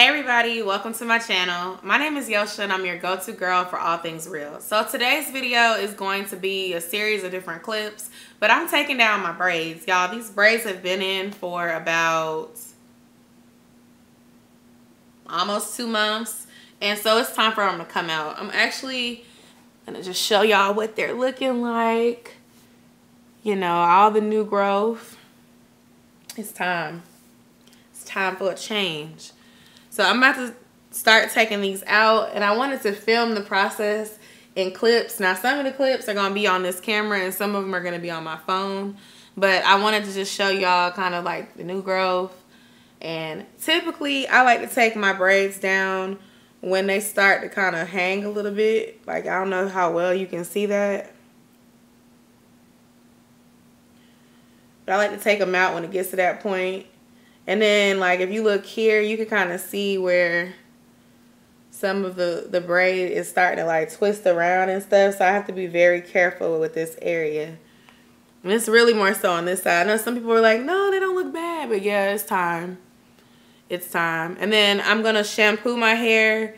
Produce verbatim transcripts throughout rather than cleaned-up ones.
Hey everybody, welcome to my channel. My name is Joche and I'm your go-to girl for all things real. So today's video is going to be a series of different clips, but I'm taking down my braids. Y'all, these braids have been in for about almost two months. And so it's time for them to come out. I'm actually gonna just show y'all what they're looking like. You know, all the new growth. It's time. It's time for a change. So I'm about to start taking these out, and I wanted to film the process in clips. Now some of the clips are going to be on this camera and some of them are going to be on my phone. But I wanted to just show y'all kind of like the new growth. And typically I like to take my braids down when they start to kind of hang a little bit. Like, I don't know how well you can see that, but I like to take them out when it gets to that point. And then, like, if you look here, you can kind of see where some of the, the braid is starting to, like, twist around and stuff. So I have to be very careful with this area. And it's really more so on this side. I know some people are like, no, they don't look bad. But, yeah, it's time. It's time. And then I'm going to shampoo my hair,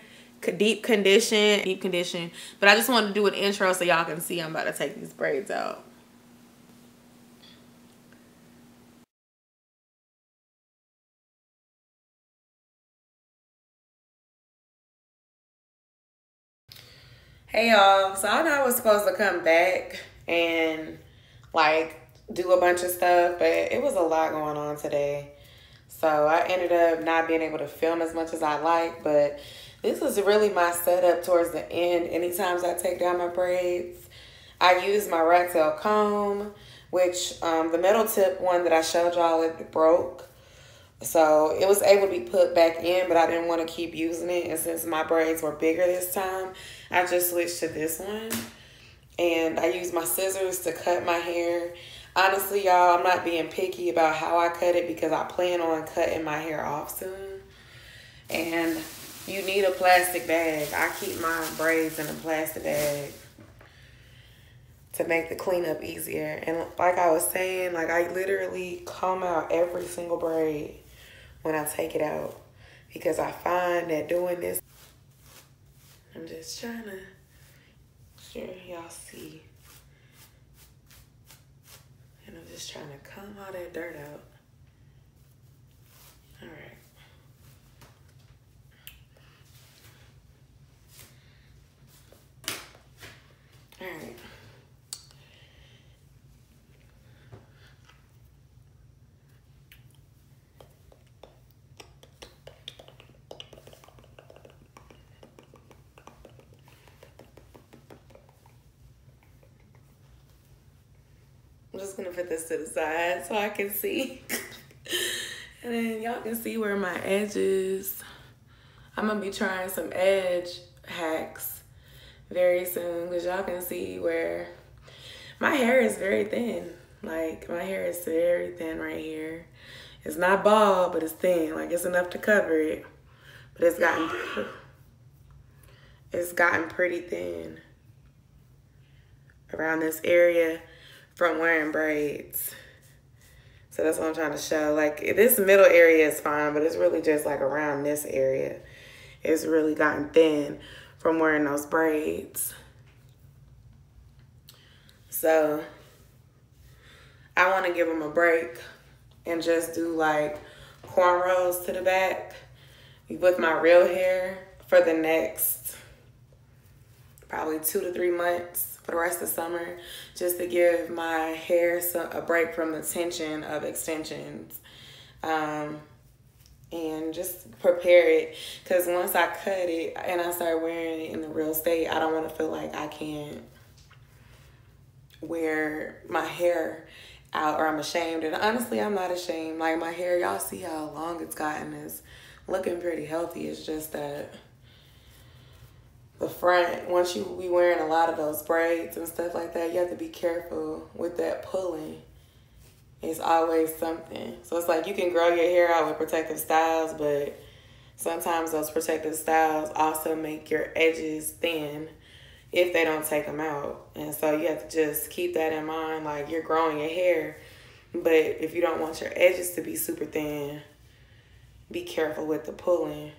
deep condition, deep condition. But I just wanted to do an intro so y'all can see I'm about to take these braids out. Hey y'all, so I know I was supposed to come back and like do a bunch of stuff, but it was a lot going on today. So I ended up not being able to film as much as I like, but this is really my setup towards the end. Anytime I take down my braids, I use my rat tail comb, which um, the metal tip one that I showed y'all, it broke. So it was able to be put back in, but I didn't want to keep using it. And since my braids were bigger this time, I just switched to this one. And I used my scissors to cut my hair. Honestly, y'all, I'm not being picky about how I cut it because I plan on cutting my hair off soon. And you need a plastic bag. I keep my braids in a plastic bag to make the cleanup easier. And like I was saying, like, I literally comb out every single braid when I take it out, because I find that doing this, I'm just trying to sure y'all see, and I'm just trying to comb all that dirt out. All right. All right. I'm just gonna put this to the side so I can see. And then y'all can see where my edge is. I'm gonna be trying some edge hacks very soon, because y'all can see where my hair is very thin. Like, my hair is very thin right here. It's not bald, but it's thin. Like, it's enough to cover it, but it's gotten it's gotten pretty thin around this area from wearing braids. So that's what I'm trying to show. Like, this middle area is fine, but it's really just like around this area. It's really gotten thin from wearing those braids. So I want to give them a break and just do like cornrows to the back with my real hair for the next probably two to three months. The rest of summer, just to give my hair a break from the tension of extensions, um, and just prepare it, because once I cut it and I start wearing it in the real state, I don't want to feel like I can't wear my hair out or I'm ashamed. And honestly, I'm not ashamed. Like, my hair, y'all see how long it's gotten, is looking pretty healthy. It's just that the front, once you be wearing a lot of those braids and stuff like that, you have to be careful with that pulling. It's always something. So it's like, you can grow your hair out with protective styles, but sometimes those protective styles also make your edges thin if they don't take them out. And so you have to just keep that in mind. Like, you're growing your hair, but if you don't want your edges to be super thin, be careful with the pulling.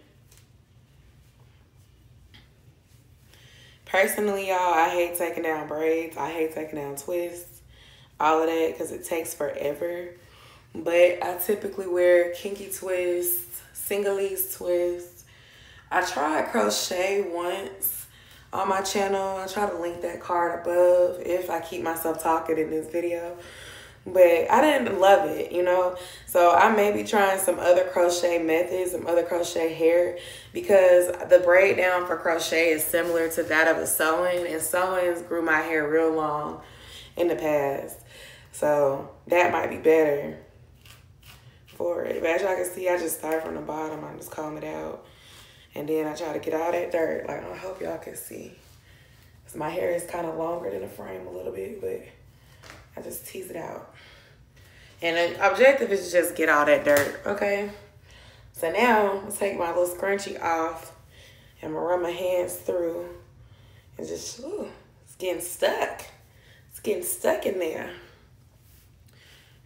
Personally, y'all, I hate taking down braids. I hate taking down twists, all of that, because it takes forever. But I typically wear kinky twists, single leaves twists. I tried crochet once on my channel. I try to link that card above if I keep myself talking in this video. But I didn't love it, you know. So I may be trying some other crochet methods, some other crochet hair, because the braid down for crochet is similar to that of a sewing, and sewings grew my hair real long in the past. So that might be better for it. But as y'all can see, I just start from the bottom. I'm just combing it out, and then I try to get all that dirt. Like, I hope y'all can see, because my hair is kind of longer than the frame a little bit, but I just tease it out. And the objective is just get all that dirt, okay? So now I'm gonna take my little scrunchie off and I'm gonna run my hands through and just, ooh, it's getting stuck. It's getting stuck in there.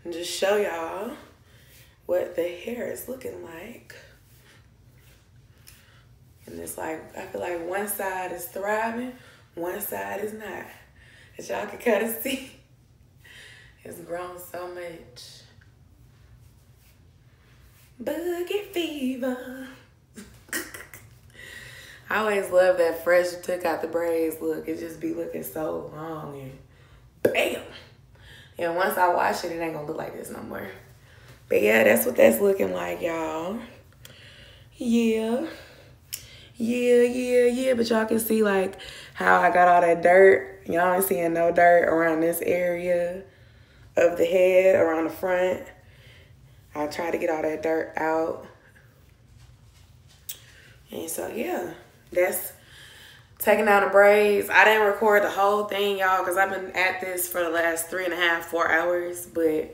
And just show y'all what the hair is looking like. And it's like, I feel like one side is thriving, one side is not. As y'all can kind of see, it's grown so much. Boogie fever. I always love that fresh took out the braids look. It just be looking so long and bam. And once I wash it, it ain't gonna look like this no more. But yeah, that's what that's looking like, y'all. Yeah. Yeah, yeah, yeah. But y'all can see like how I got all that dirt. Y'all ain't seeing no dirt around this area of the head, around the front. I try to get all that dirt out. And so yeah, that's taking down the braids. I didn't record the whole thing, y'all, because I've been at this for the last three and a half, four hours, but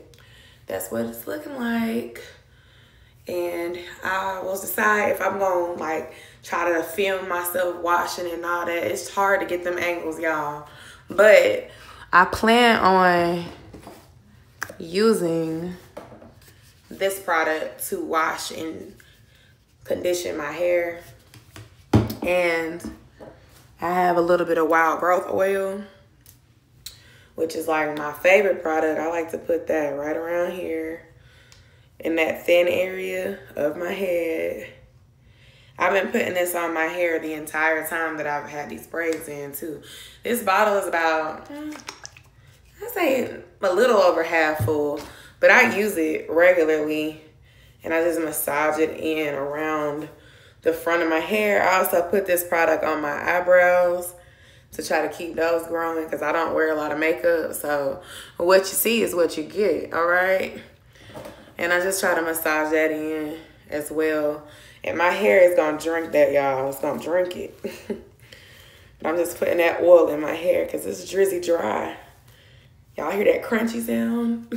that's what it's looking like. And I will decide if I'm gonna like try to film myself washing and all that. It's hard to get them angles, y'all. But I plan on using this product to wash and condition my hair. And I have a little bit of wild growth oil, which is like my favorite product. I like to put that right around here in that thin area of my head. I've been putting this on my hair the entire time that I've had these braids in too. This bottle is about, I say a little over half full, but I use it regularly and I just massage it in around the front of my hair. I also put this product on my eyebrows to try to keep those growing, because I don't wear a lot of makeup. So what you see is what you get, all right? And I just try to massage that in as well. And my hair is gonna drink that, y'all. It's gonna drink it. But I'm just putting that oil in my hair because it's drizzy dry. Y'all hear that crunchy sound?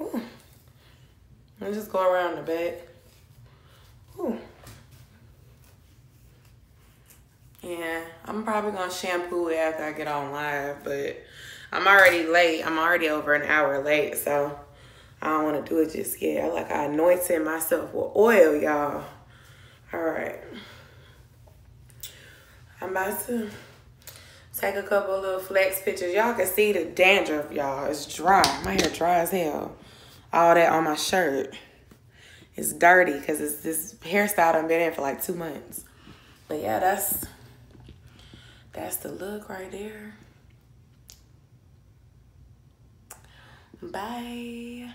Ooh. I'll just go around the back. Ooh. Yeah, I'm probably gonna shampoo it after I get on live, but I'm already late. I'm already over an hour late, so I don't wanna do it just yet. I like I anointed myself with oil, y'all. All right. I'm about to take a couple of little flex pictures. Y'all can see the dandruff, y'all. It's dry. My hair dry as hell. All that on my shirt. It's dirty because it's this hairstyle I've been in for like two months. But yeah, that's that's the look right there. Bye.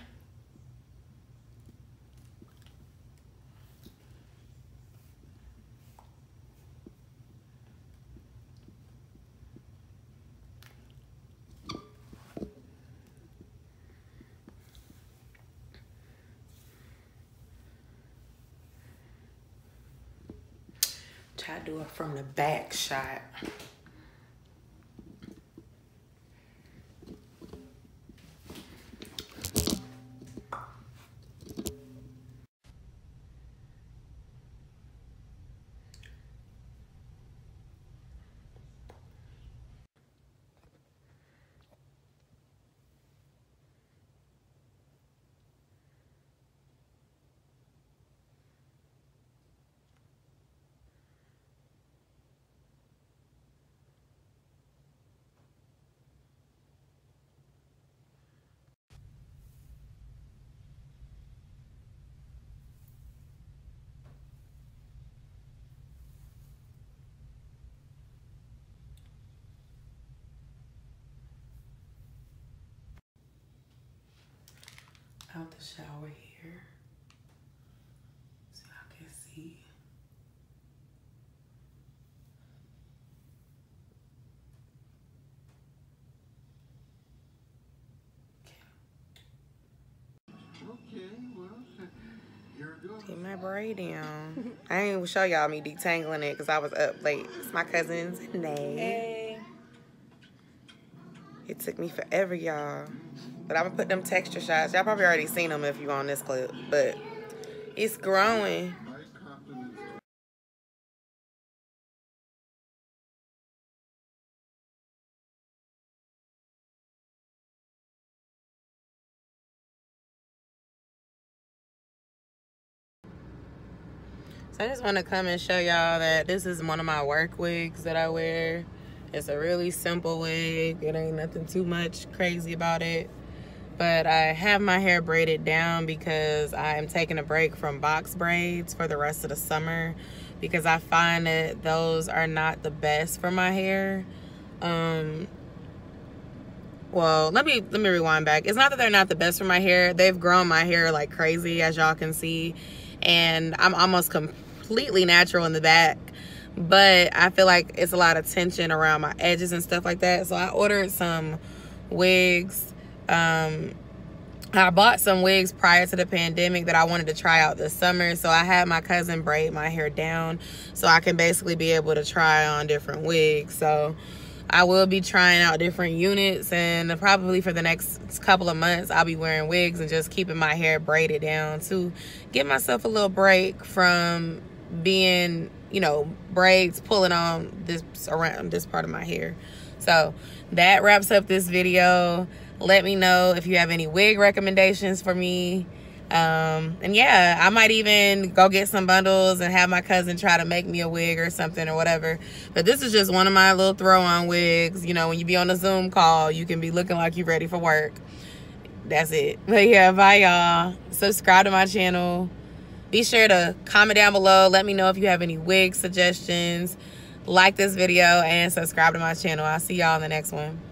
Try to do it from the back shot. out the shower here, so y'all can see. Okay, well, here it goes. Get my braid down. I ain't even show y'all me detangling it because I was up late. It's my cousin's name. Hey. It took me forever, y'all. But I'm going to put them texture shots. Y'all probably already seen them if you on this clip. But it's growing. So I just want to come and show y'all that this is one of my work wigs that I wear. It's a really simple wig. It ain't nothing too much crazy about it. But I have my hair braided down because I am taking a break from box braids for the rest of the summer, because I find that those are not the best for my hair. Um, well, let me, let me rewind back. It's not that they're not the best for my hair. They've grown my hair like crazy, as y'all can see. And I'm almost completely natural in the back, but I feel like it's a lot of tension around my edges and stuff like that. So I ordered some wigs. Um, I bought some wigs prior to the pandemic that I wanted to try out this summer. So I had my cousin braid my hair down so I can basically be able to try on different wigs. So I will be trying out different units, and probably for the next couple of months I'll be wearing wigs and just keeping my hair braided down to give myself a little break from being, you know, braids pulling on this around this part of my hair. So that wraps up this video. Let me know if you have any wig recommendations for me. Um, and yeah, I might even go get some bundles and have my cousin try to make me a wig or something or whatever. But this is just one of my little throw-on wigs. You know, when you be on a Zoom call, you can be looking like you're ready for work. That's it. But yeah, bye y'all. Subscribe to my channel. Be sure to comment down below. Let me know if you have any wig suggestions. Like this video and subscribe to my channel. I'll see y'all in the next one.